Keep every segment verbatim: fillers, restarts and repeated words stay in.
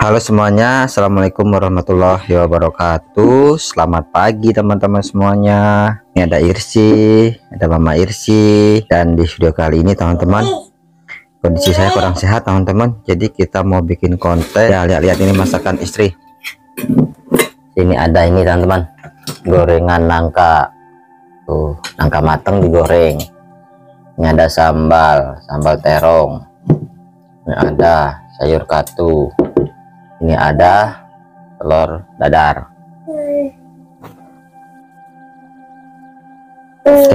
Halo semuanya, assalamualaikum warahmatullahi wabarakatuh. Selamat pagi teman-teman semuanya. Ini ada Irsi, ada Mama Irsi. Dan di video kali ini teman-teman, kondisi saya kurang sehat teman-teman. Jadi kita mau bikin konten. Ya, lihat-lihat ini masakan istri. Ini ada ini teman-teman, gorengan nangka. Tuh, nangka mateng digoreng. Ini ada sambal, sambal terong. Ini ada sayur katu. Ini ada telur dadar.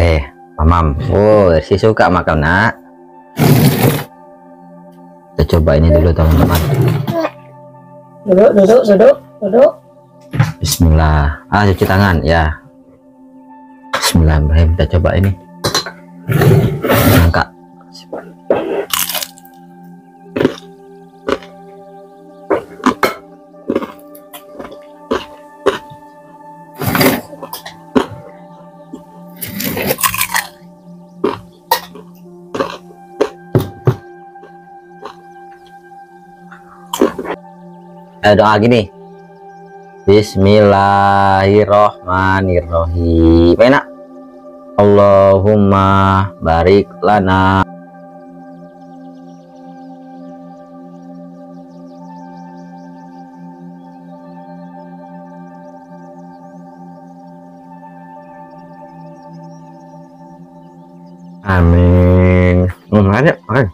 Eh, Mamam, oh, si suka makan nak. Kita coba ini dulu teman-teman. Duduk, duduk, duduk, duduk. Bismillah. Ah, cuci tangan ya. Bismillahirrahmanirrahim. Kita coba ini. Angkat. Doa gini, bismillahirrohmanirrohim. Enak. Allahumma barik lana. Amin. Makan ya, makan.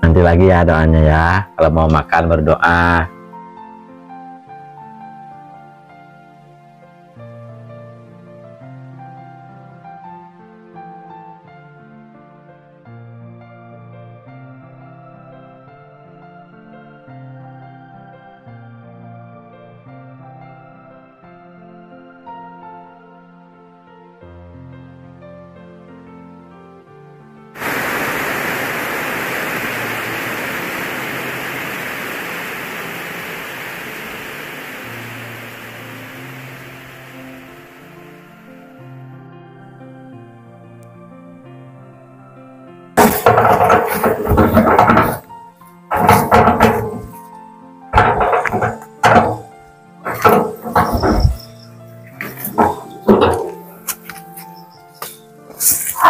Nanti lagi ya doanya ya, kalau mau makan berdoa.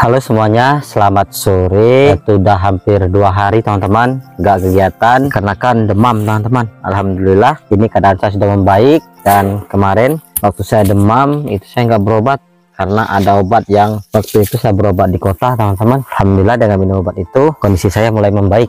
Halo semuanya, selamat sore. Sudah hampir dua hari teman-teman gak kegiatan karena kan demam teman-teman. Alhamdulillah ini keadaan saya sudah membaik. Dan kemarin waktu saya demam itu saya nggak berobat karena ada obat yang waktu itu saya berobat di kota teman-teman. Alhamdulillah dengan minum obat itu kondisi saya mulai membaik.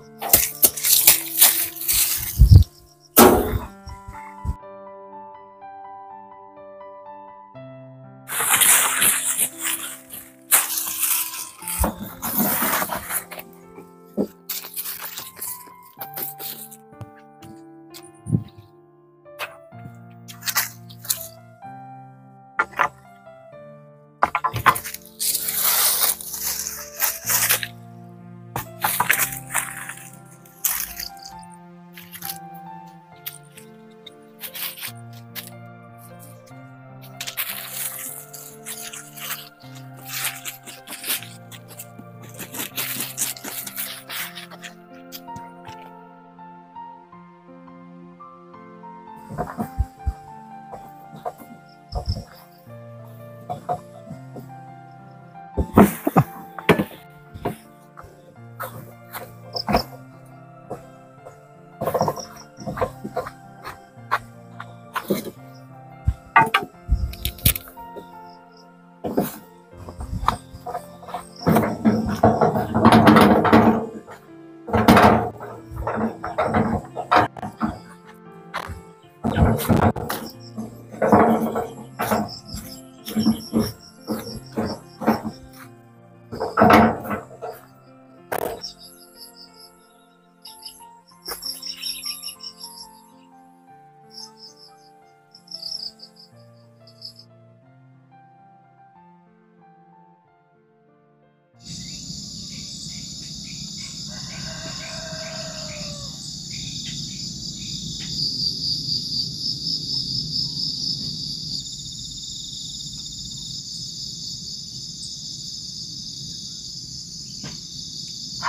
Thank you.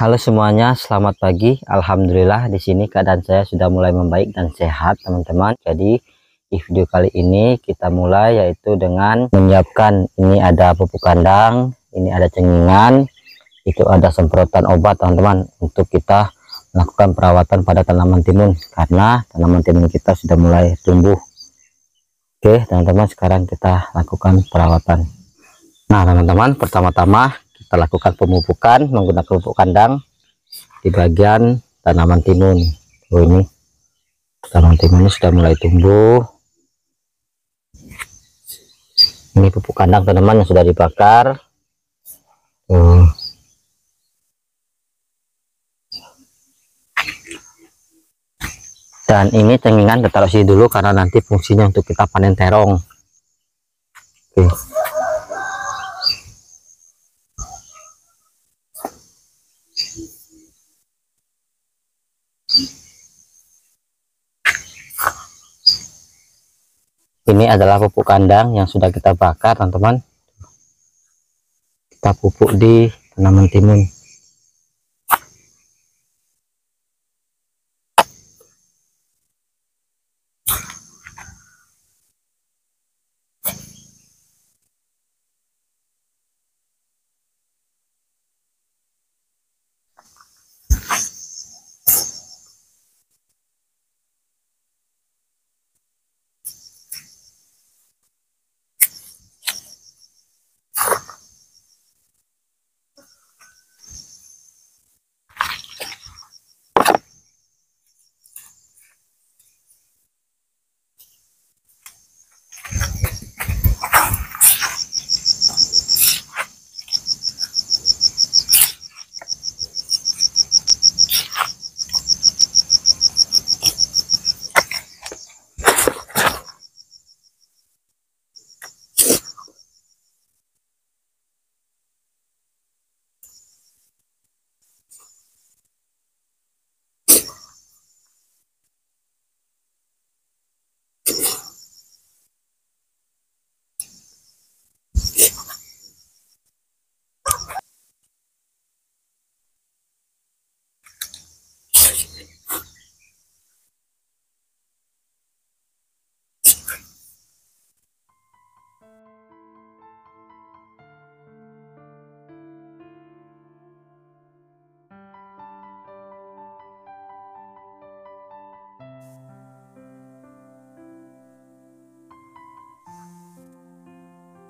Halo semuanya, selamat pagi. Alhamdulillah di sini keadaan saya sudah mulai membaik dan sehat, teman-teman. Jadi di video kali ini kita mulai yaitu dengan menyiapkan, ini ada pupuk kandang, ini ada cengingan, itu ada semprotan obat, teman-teman, untuk kita melakukan perawatan pada tanaman timun karena tanaman timun kita sudah mulai tumbuh. Oke, teman-teman, sekarang kita lakukan perawatan. Nah, teman-teman, pertama-tama kita lakukan pemupukan menggunakan pupuk kandang di bagian tanaman timun. Oh, ini tanaman timunnya sudah mulai tumbuh. Ini pupuk kandang, teman-teman, yang sudah dibakar. Oh. Dan ini cengingan kita taruh sini dulu karena nanti fungsinya untuk kita panen terong. Oke. Ini adalah pupuk kandang yang sudah kita bakar, teman-teman. Kita pupuk di tanaman timun.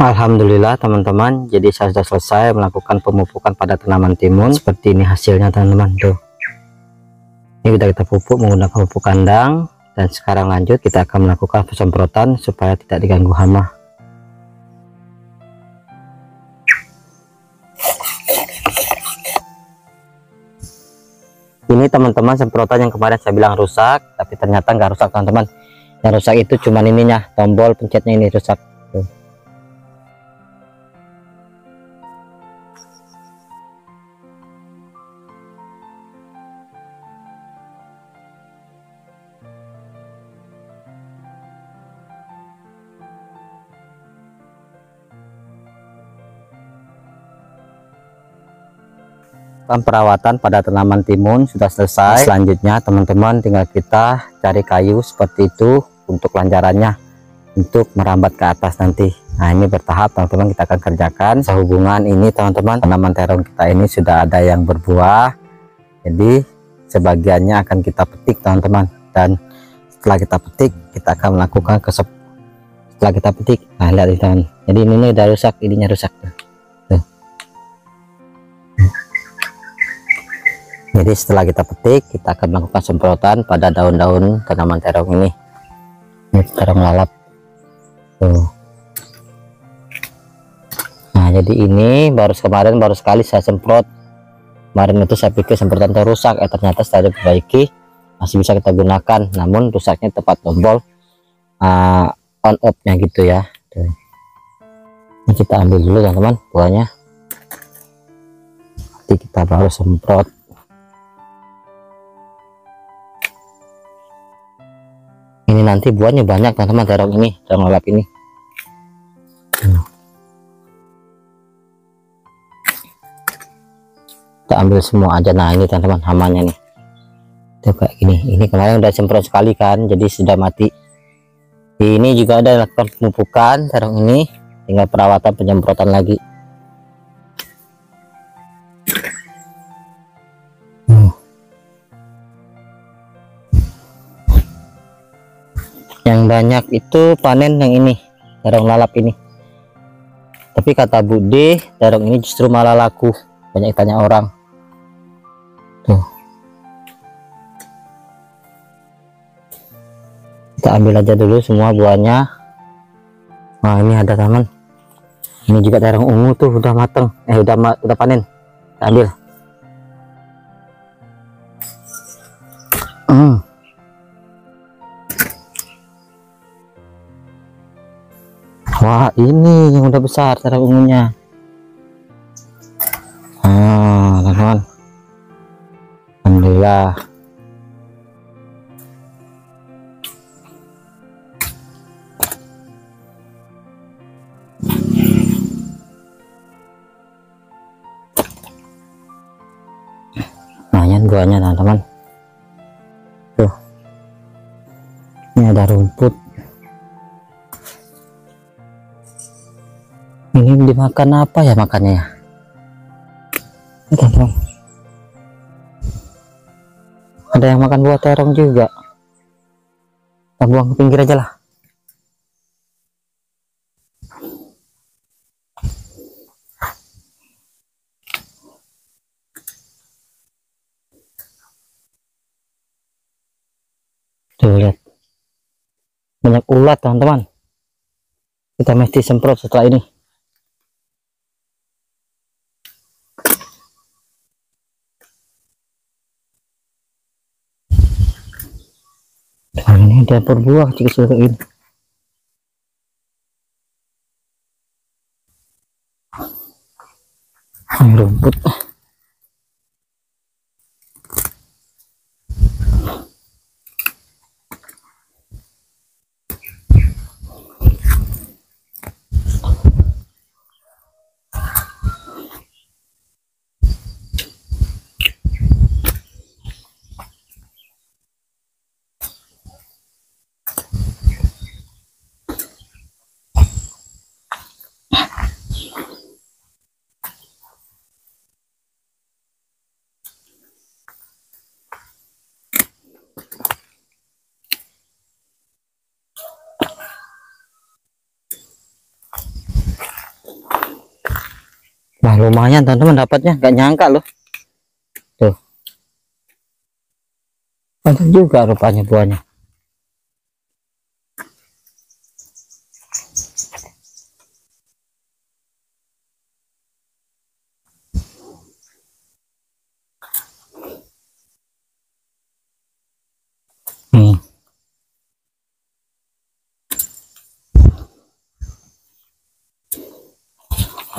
Alhamdulillah, teman-teman, jadi saya sudah selesai melakukan pemupukan pada tanaman timun. Seperti ini hasilnya, teman-teman. Tuh, ini sudah kita pupuk menggunakan pupuk kandang, dan sekarang lanjut kita akan melakukan penyemprotan supaya tidak diganggu hama. Ini, teman-teman, semprotan yang kemarin saya bilang rusak, tapi ternyata nggak rusak, teman-teman. Yang rusak itu cuman ininya, tombol pencetnya ini rusak. Perawatan pada tanaman timun sudah selesai. Selanjutnya, teman-teman, tinggal kita cari kayu seperti itu untuk lanjarannya untuk merambat ke atas nanti. Nah, ini bertahap, teman-teman, kita akan kerjakan. Sehubungan ini, teman-teman, tanaman terong kita ini sudah ada yang berbuah, jadi sebagiannya akan kita petik, teman-teman, dan setelah kita petik kita akan melakukan kesep setelah kita petik. Nah, lihat ini, teman, jadi ini, ini udah rusak, ininya rusak. Jadi setelah kita petik, kita akan melakukan semprotan pada daun-daun tanaman terong ini. Ini terong lalap. Tuh. Nah, jadi ini baru kemarin baru sekali saya semprot. Kemarin itu saya pikir semprotan itu rusak, eh ternyata setelah diperbaiki masih bisa kita gunakan. Namun rusaknya tepat tombol uh, on off-nya gitu ya. Tuh. Ini kita ambil dulu, teman-teman, buahnya. Nanti kita baru semprot. Ini nanti buahnya banyak, teman-teman, terong ini, terong lalap ini. kita ambil semua aja. Nah ini teman-teman hamanya nih tuh kayak gini, ini kemarin udah semprot sekali kan, jadi sudah mati. Ini juga ada lakukan pemupukan, sekarang ini tinggal perawatan penyemprotan lagi. hmm. Yang banyak itu panen yang ini terong lalap ini, tapi kata Bude terong ini justru malah laku, banyak tanya orang tuh. Kita ambil aja dulu semua buahnya. Nah ini ada taman, ini juga terong ungu tuh udah mateng, eh udah ma udah panen, kita ambil. hmm. Wah ini yang udah besar terong ungunya. Ah teman-teman, alhamdulillah. Nah ini buahnya teman-teman tuh, ini ada rumput. Ini dimakan apa ya makannya ya? Teman-teman, ada yang makan buah terong juga. Kita buang ke pinggir aja lah. Tuh lihat, banyak ulat teman-teman. Kita mesti semprot setelah ini. Nah, ini dapur buah kecil kayak gini. Ini rumput. Nah lumayan teman-teman dapatnya, nggak nyangka loh tuh, banyak juga rupanya buahnya.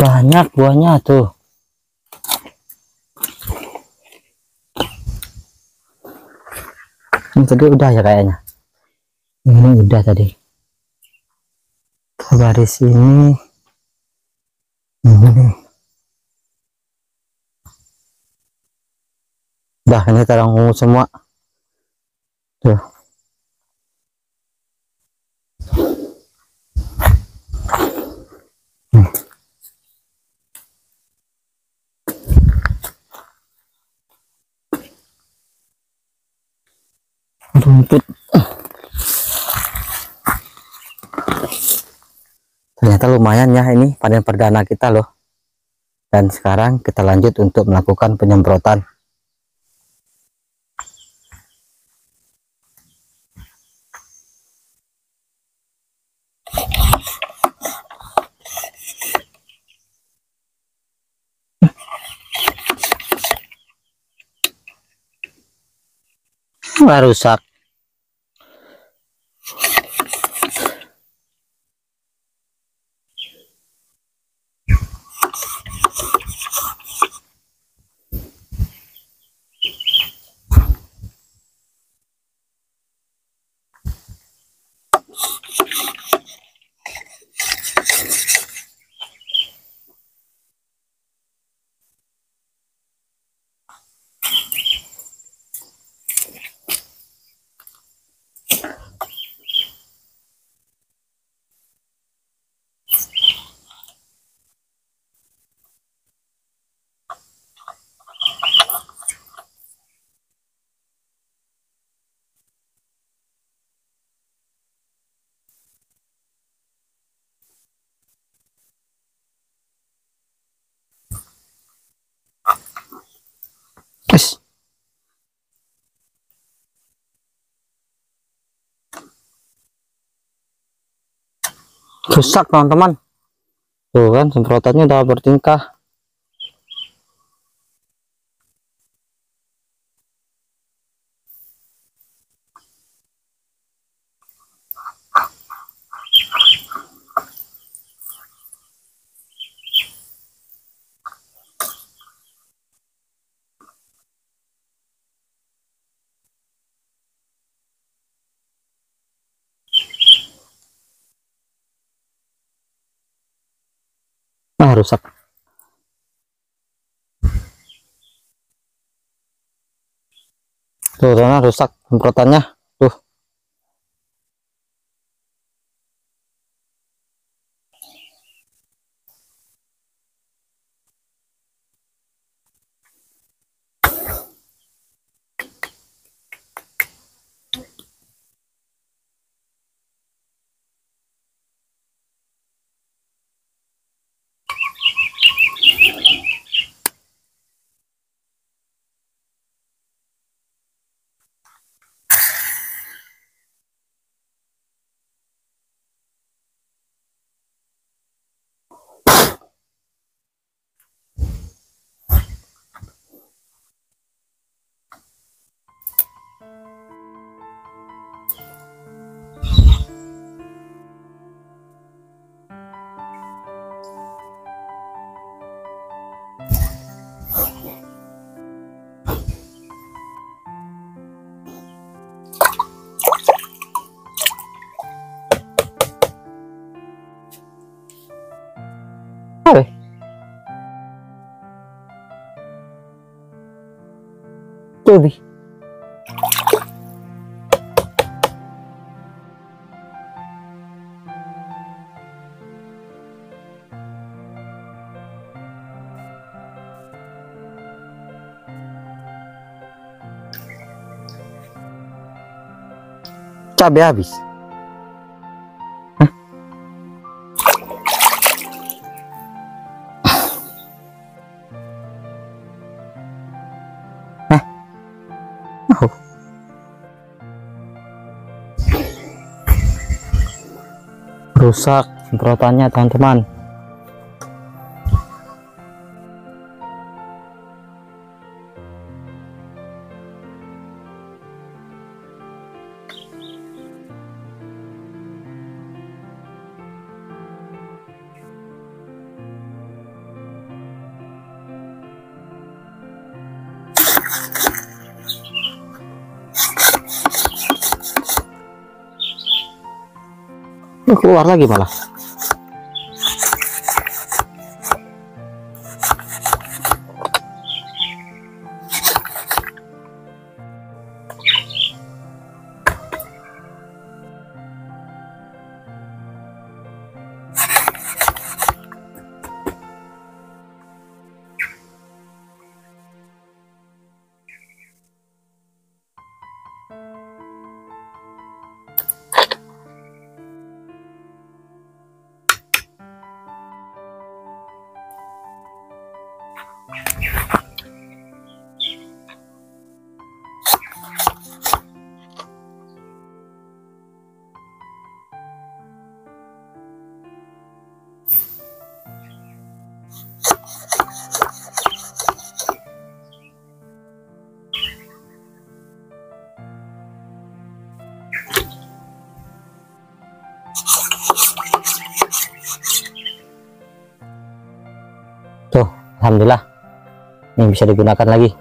Banyak buahnya tuh. Ini tadi udah ya kayaknya. Ini udah tadi. Baris ini. Ini. Udah ini terong ungu semua. Tuh. Rumput ternyata lumayan ya, ini panen perdana kita loh. Dan sekarang kita lanjut untuk melakukan penyemprotan. Nggak rusak. rusak teman-teman. Tuh kan semprotannya udah bertingkah. Ah, rusak. Tuh, karena rusak semprotannya. Tuh. Tuh, cabe habis. Hah? Hah? Oh. Rusak semprotannya teman-teman. Keluar lagi malah. Tuh, alhamdulillah, ini bisa digunakan lagi.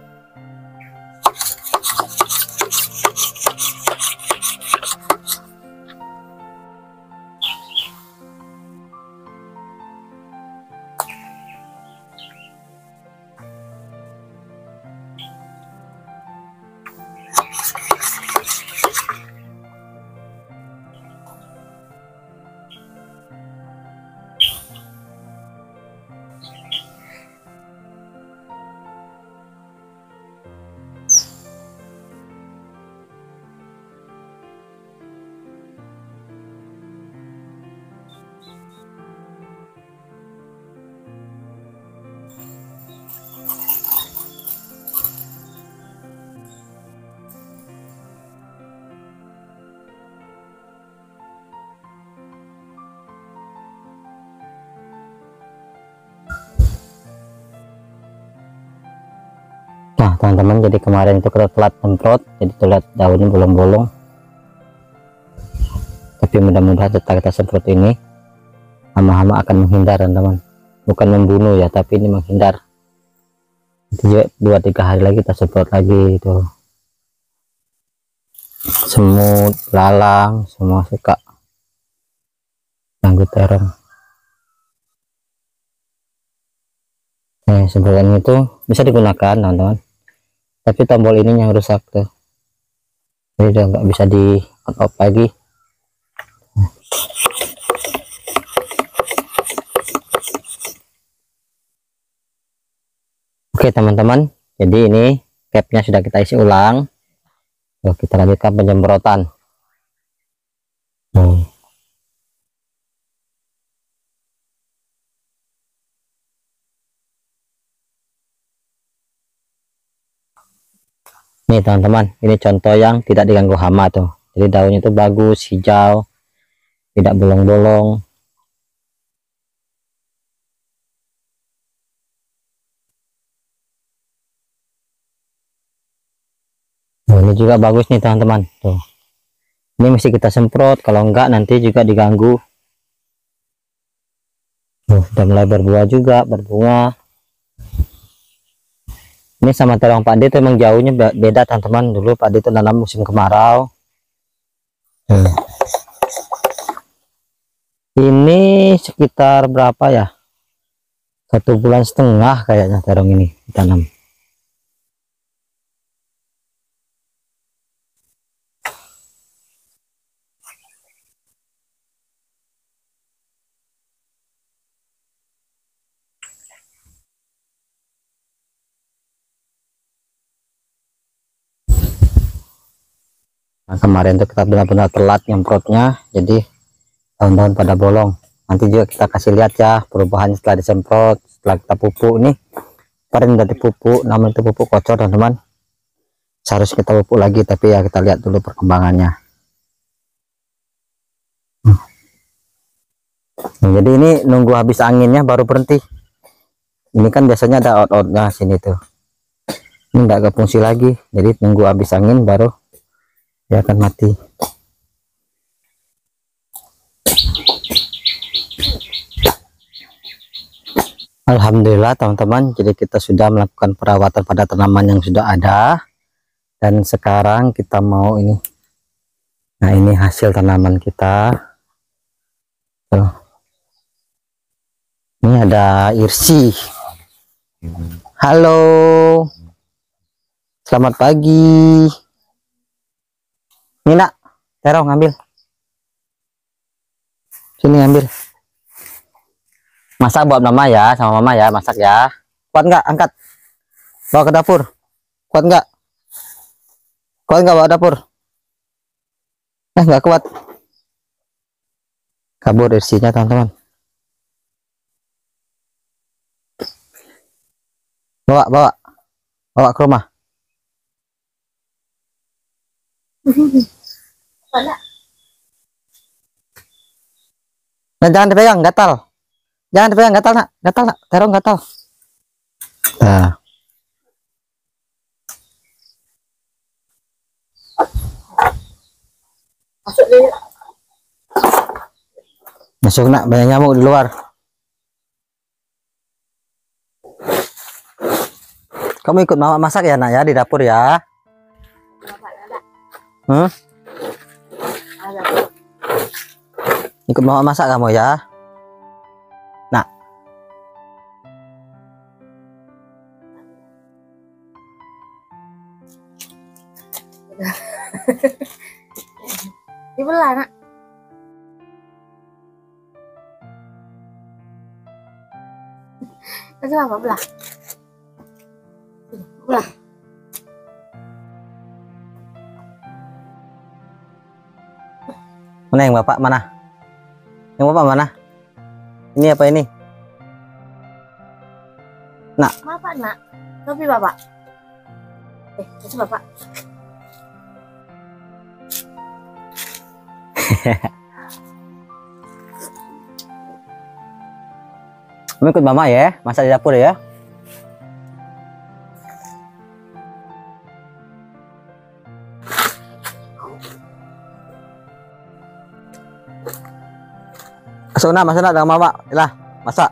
teman-teman. Jadi kemarin itu kita telat semprot, jadi terlihat daunnya bolong-bolong, tapi mudah-mudahan setelah kita semprot ini hama-hama akan menghindar teman-teman, bukan membunuh ya, tapi ini menghindar. Jadi dua tiga hari lagi kita semprot lagi itu semut, lalang, semua suka ganggu terong. Nah, sebelum itu bisa digunakan teman-teman, tapi tombol ininya rusak tuh, jadi udah nggak bisa di on off lagi. Nah, oke teman-teman, jadi ini capnya sudah kita isi ulang. Lalu kita lanjutkan penyemprotan. hmm. Nih teman-teman, ini contoh yang tidak diganggu hama tuh. Jadi daunnya itu bagus, hijau, tidak bolong-bolong. Nah, ini juga bagus nih teman-teman tuh. Ini mesti kita semprot, kalau enggak nanti juga diganggu. Tuh, sudah mulai berbuah juga, berbunga. Ini sama terong padi itu emang jauhnya beda teman-teman. Dulu padi itu nanam musim kemarau. hmm. Ini sekitar berapa ya, satu bulan setengah kayaknya terong ini ditanam. Nah, kemarin tuh kita benar-benar telat nyemprotnya, jadi daun-daun pada bolong. Nanti juga kita kasih lihat ya perubahan setelah disemprot, setelah kita pupuk nih. Kemarin udah dipupuk, namun itu pupuk kocor teman-teman. Seharusnya kita pupuk lagi, tapi ya kita lihat dulu perkembangannya. Nah, jadi ini nunggu habis anginnya baru berhenti. Ini kan biasanya ada out-outnya sini tuh. Ini enggak kefungsi lagi, jadi nunggu habis angin baru dia akan mati. Alhamdulillah teman-teman, jadi kita sudah melakukan perawatan pada tanaman yang sudah ada, dan sekarang kita mau ini. Nah, ini hasil tanaman kita. Tuh. Ini ada irsi. Halo, selamat pagi. Nina, terong ngambil. Sini ngambil. Masak buat mama ya, sama mama ya, masak ya. Kuat nggak? Angkat. Bawa ke dapur. Kuat nggak? Kuat nggak bawa dapur? Eh, nggak kuat. Kabur isinya teman-teman. Bawa, bawa. Bawa ke rumah. Nah, jangan dipegang, gatal. Jangan dipegang, gatal nak, gatal nak, terong gatal. Nah. Masuk deh. Masuk nak, banyak nyamuk di luar. Kamu ikut mama masak ya nak ya, di dapur ya. Hmm? Ikut mau masak kamu ya. Nah, dibelah nak. Kasih apa belah? Belah. Mana yang bapak mana? Yang bapak mana? Ini apa ini? Nak. Bapak nak. Tapi bapak. Eh, itu bapak. Kamu ikut mama ya, masak di dapur ya. Masuk nak, masuk nak dengan mama. Yalah, masak.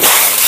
Yes.